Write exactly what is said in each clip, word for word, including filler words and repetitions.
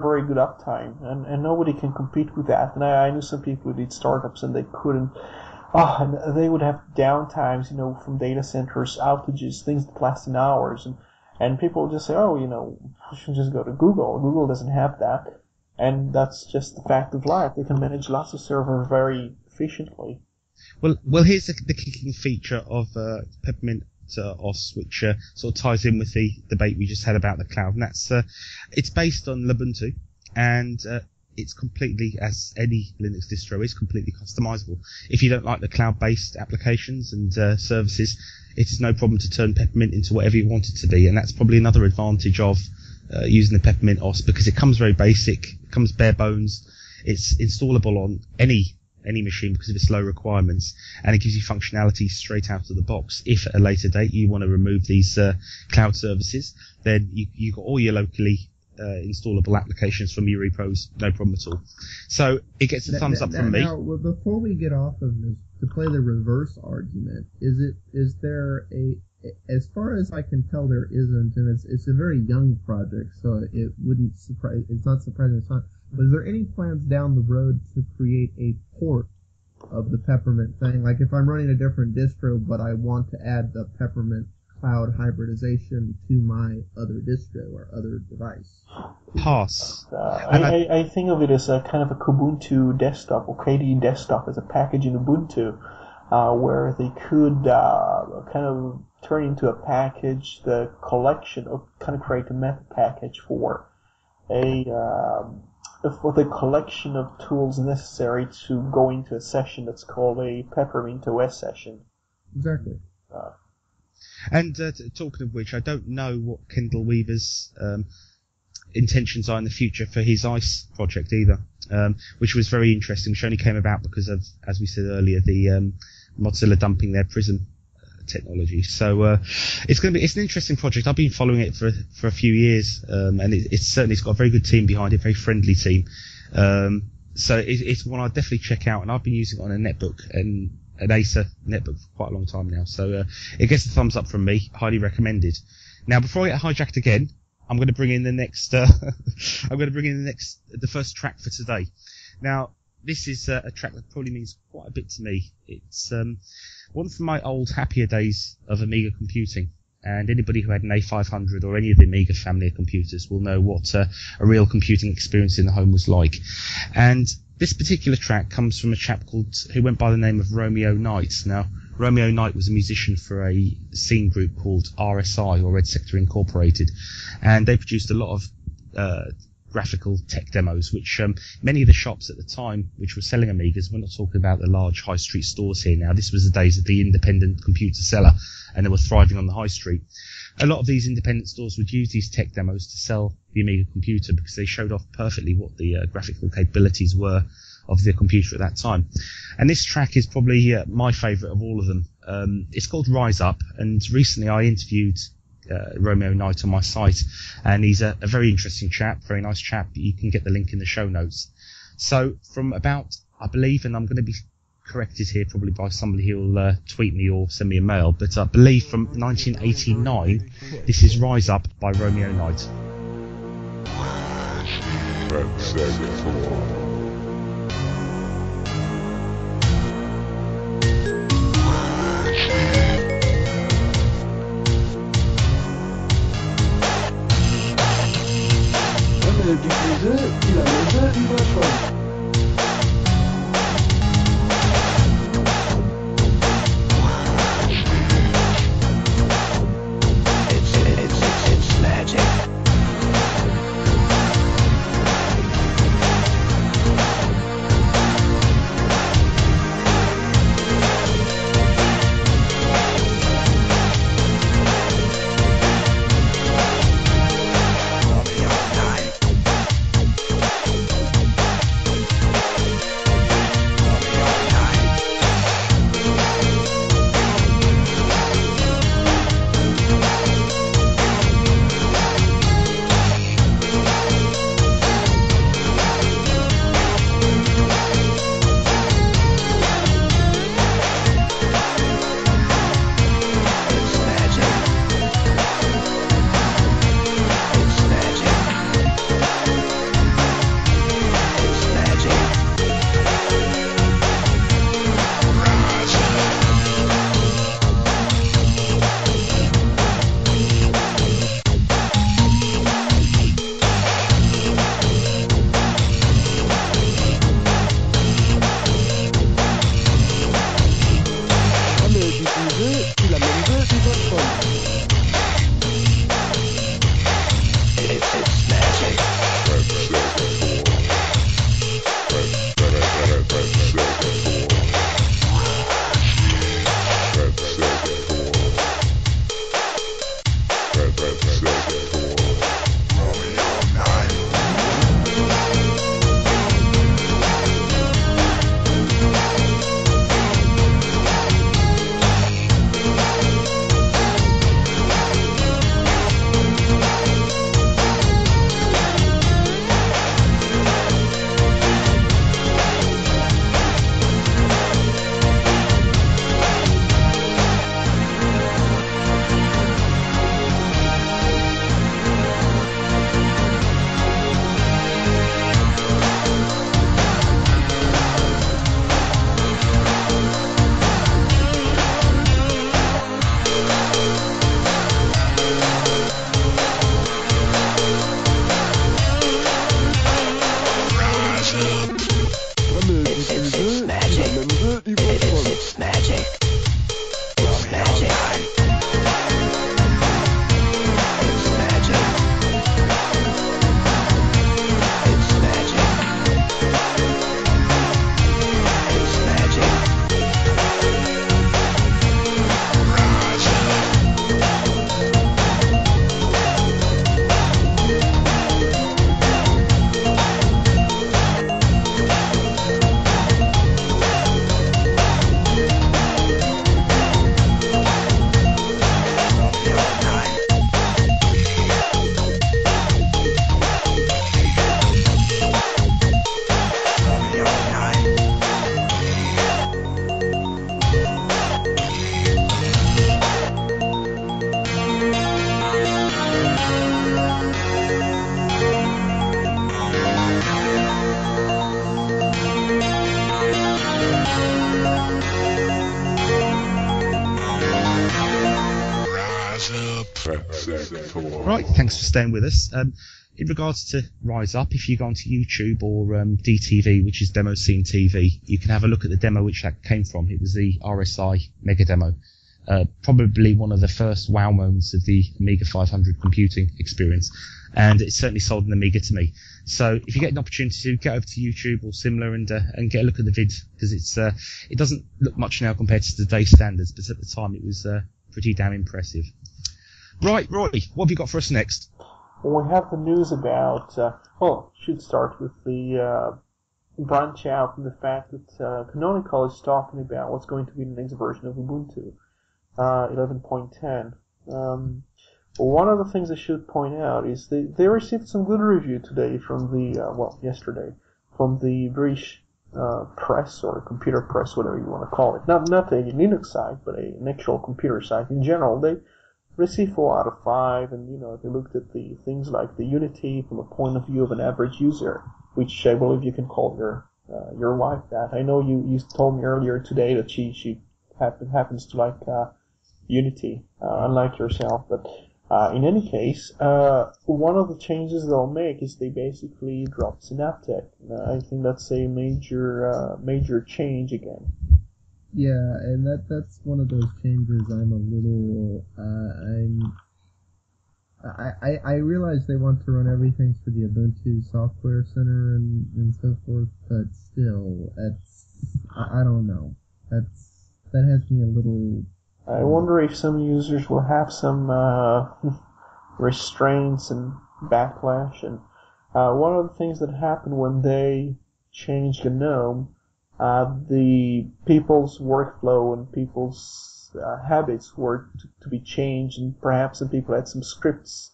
very good uptime, and, and nobody can compete with that. And I, I knew some people who did startups and they couldn't. Oh, and they would have downtimes, you know, from data centers, outages, things that last in hours, and, and people would just say, oh, you know, you should just go to Google. Google doesn't have that, and that's just the fact of life. They can manage lots of servers very efficiently. Well, well, here's the, the kicking feature of uh, Peppermint uh, O S, which uh, sort of ties in with the debate we just had about the cloud, and that's uh, it's based on Lubuntu, and uh, it's completely, as any Linux distro is, completely customizable. If you don't like the cloud-based applications and uh, services, it is no problem to turn Peppermint into whatever you want it to be, and that's probably another advantage of uh, using the Peppermint O S, because it comes very basic, it comes bare bones, it's installable on any any machine because of its low requirements, and it gives you functionality straight out of the box. If at a later date you want to remove these uh, cloud services, then you, you've got all your locally Uh, installable applications from your repos, no problem at all. So it gets a now, thumbs up now, from me. Now, well, before we get off of this, to play the reverse argument, is it is there a? As far as I can tell, there isn't, and it's it's a very young project, so it wouldn't surprise. It's not surprising. It's not. But is there any plans down the road to create a port of the Peppermint thing? Like if I'm running a different distro, but I want to add the Peppermint cloud hybridization to my other distro or other device. Pass. Uh, I, I, I think of it as a kind of a Kubuntu desktop or K D E desktop as a package in Ubuntu, uh, where they could uh, kind of turn into a package the collection of kind of create a meta package for a um, for the collection of tools necessary to go into a session that's called a Peppermint O S session. Exactly. Uh, And uh, talking of which, I don't know what Kendall Weaver's um, intentions are in the future for his ICE project either, um, which was very interesting, which only came about because of, as we said earlier, the um, Mozilla dumping their Prism technology. So uh, it's going to be it's an interesting project. I've been following it for for a few years, um, and it, it's certainly it's got a very good team behind it, very friendly team. Um, so it, it's one I'll definitely check out, and I've been using it on a netbook and an Acer netbook for quite a long time now, so uh, it gets a thumbs up from me. Highly recommended. Now, before I get hijacked again, I'm going to bring in the next. Uh, I'm going to bring in the next, the first track for today. Now, this is uh, a track that probably means quite a bit to me. It's um, one from my old happier days of Amiga computing, and anybody who had an A five hundred or any of the Amiga family of computers will know what uh, a real computing experience in the home was like, and. This particular track comes from a chap called who went by the name of Romeo Knight. Now, Romeo Knight was a musician for a scene group called R S I, or Red Sector Incorporated, and they produced a lot of uh, graphical tech demos, which um, many of the shops at the time which were selling Amigas, we're not talking about the large high street stores here now, this was the days of the independent computer seller, and they were thriving on the high street. A lot of these independent stores would use these tech demos to sell the Amiga computer because they showed off perfectly what the uh, graphical capabilities were of the computer at that time. And this track is probably uh, my favourite of all of them. Um, it's called Rise Up, and recently I interviewed uh, Romeo Knight on my site, and he's a, a very interesting chap, very nice chap. You can get the link in the show notes. So from about, I believe, and I'm going to be corrected here probably by somebody who'll uh, tweet me or send me a mail, but I believe from nineteen eighty-nine this is Rise Up by Romeo Knight. Right, thanks for staying with us. Um, in regards to Rise Up, if you go onto YouTube or um, D T V, which is Demo Scene T V, you can have a look at the demo which that came from. It was the R S I Mega Demo. Uh, probably one of the first wow moments of the Amiga five hundred computing experience, and it certainly sold an Amiga to me. So if you get an opportunity to get over to YouTube or similar and uh, and get a look at the vid, because it's uh, it doesn't look much now compared to today's standards, but at the time it was uh, pretty damn impressive. Right, Roy, what have you got for us next? Well, we have the news about uh, well, we should start with the uh, branch out from the fact that uh, Canonical is talking about what's going to be the next version of Ubuntu. Uh, eleven point ten. Um, one of the things I should point out is they, they received some good review today from the, uh, well, yesterday, from the British uh, press or computer press, whatever you want to call it. Not, not a Linux site, but a, an actual computer site in general. They received four out of five, and, you know, they looked at the things like the Unity from the point of view of an average user, which I believe you can call your uh, your wife that. I know you, you told me earlier today that she, she happen, happens to like... Uh, Unity, uh, unlike yourself, but uh, in any case, uh, one of the changes they'll make is they basically drop Synaptic. Uh, I think that's a major, uh, major change again. Yeah, and that that's one of those changes. I'm a little, uh, I'm, I, I I realize they want to run everything for the Ubuntu Software Center and and so forth, but still, that's I, I don't know. That's that has me a little. I wonder if some users will have some uh, restraints and backlash. And uh, one of the things that happened when they changed GNOME, uh, the people's workflow and people's uh, habits were to, to be changed, and perhaps some people had some scripts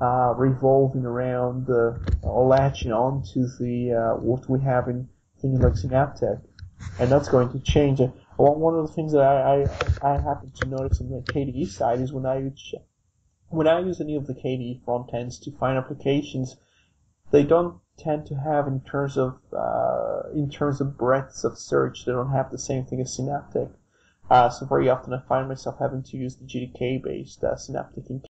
uh, revolving around the, or latching onto the uh, what we have in things like Synaptic, and that's going to change it. Well, one of the things that I, I, I happen to notice on the K D E side is when I use, when I use any of the K D E front ends to find applications, they don't tend to have in terms of uh, in terms of breadths of search, they don't have the same thing as Synaptic. Uh, so very often I find myself having to use the G D K based uh, Synaptic